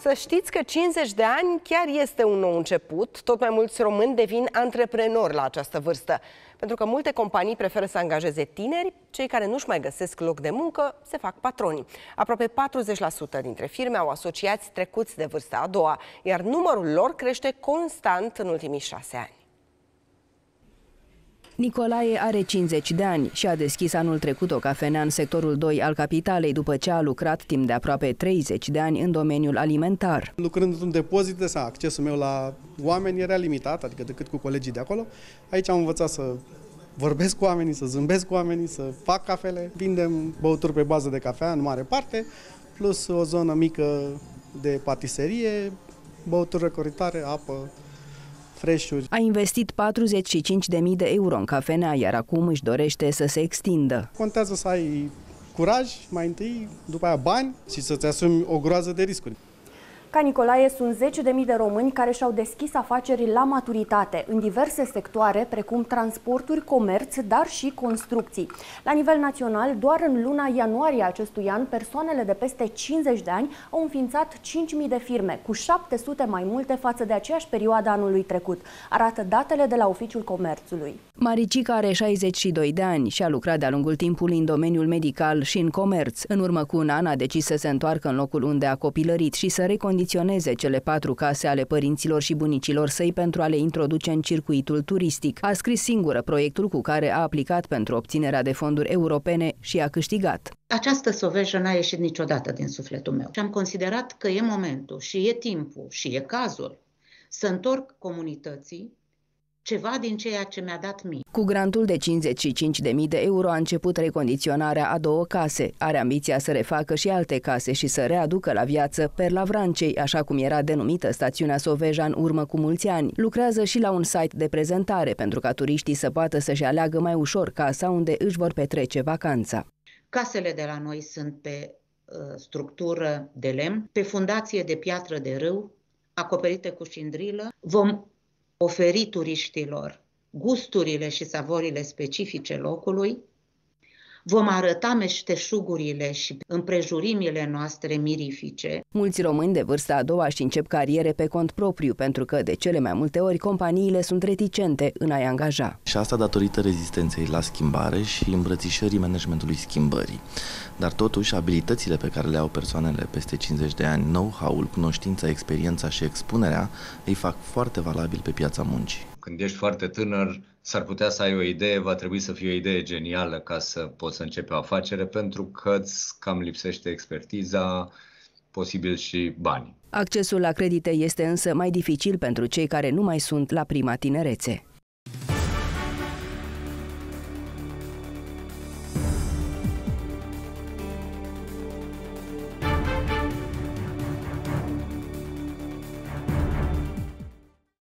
Să știți că 50 de ani chiar este un nou început. Tot mai mulți români devin antreprenori la această vârstă, pentru că multe companii preferă să angajeze tineri. Cei care nu-și mai găsesc loc de muncă se fac patroni. Aproape 40% dintre firme au asociați trecuți de vârsta a doua, iar numărul lor crește constant în ultimii 6 ani. Nicolae are 50 de ani și a deschis anul trecut o cafenea în sectorul 2 al capitalei, după ce a lucrat timp de aproape 30 de ani în domeniul alimentar. Lucrând într-un depozit, accesul meu la oameni era limitat, adică decât cu colegii de acolo. Aici am învățat să vorbesc cu oamenii, să zâmbesc cu oamenii, să fac cafele. Vindem băuturi pe bază de cafea în mare parte, plus o zonă mică de patiserie, băuturi răcoritare, apă. A investit 45.000 de euro în cafenea, iar acum își dorește să se extindă. Contează să ai curaj, mai întâi, după aia bani și să-ți asumi o groază de riscuri. Ca Nicolae, sunt 10.000 de români care și-au deschis afaceri la maturitate, în diverse sectoare, precum transporturi, comerț, dar și construcții. La nivel național, doar în luna ianuarie acestui an, persoanele de peste 50 de ani au înființat 5.000 de firme, cu 700 mai multe față de aceeași perioadă anului trecut, arată datele de la Oficiul Comerțului. Maricica are 62 de ani și a lucrat de-a lungul timpului în domeniul medical și în comerț. În urmă cu un an a decis să se întoarcă în locul unde a copilărit și să recondiționeze cele 4 case ale părinților și bunicilor săi pentru a le introduce în circuitul turistic. A scris singură proiectul cu care a aplicat pentru obținerea de fonduri europene și a câștigat. Această Sovejă n-a ieșit niciodată din sufletul meu și am considerat că e momentul și e timpul și e cazul să întorc comunității ceva din ceea ce mi-a dat mie. Cu grantul de 55.000 de euro a început recondiționarea a 2 case. Are ambiția să refacă și alte case și să readucă la viață Perla Vrancei, așa cum era denumită stațiunea Soveja în urmă cu mulți ani. Lucrează și la un site de prezentare pentru ca turiștii să poată să-și aleagă mai ușor casa unde își vor petrece vacanța. Casele de la noi sunt pe structură de lemn, pe fundație de piatră de râu, acoperite cu șindrilă. Vom oferi turiștilor gusturile și savorile specifice locului, vom arăta meșteșugurile și împrejurimile noastre mirifice. Mulți români de vârsta a doua își încep cariere pe cont propriu, pentru că de cele mai multe ori companiile sunt reticente în a-i angaja. Și asta datorită rezistenței la schimbare și îmbrățișării managementului schimbării. Dar totuși, abilitățile pe care le au persoanele peste 50 de ani, know-how-ul, cunoștința, experiența și expunerea, îi fac foarte valabil pe piața muncii. Când ești foarte tânăr, s-ar putea să ai o idee, va trebui să fie o idee genială ca să poți să începi o afacere, pentru că îți cam lipsește expertiza, posibil și bani. Accesul la credite este însă mai dificil pentru cei care nu mai sunt la prima tinerețe.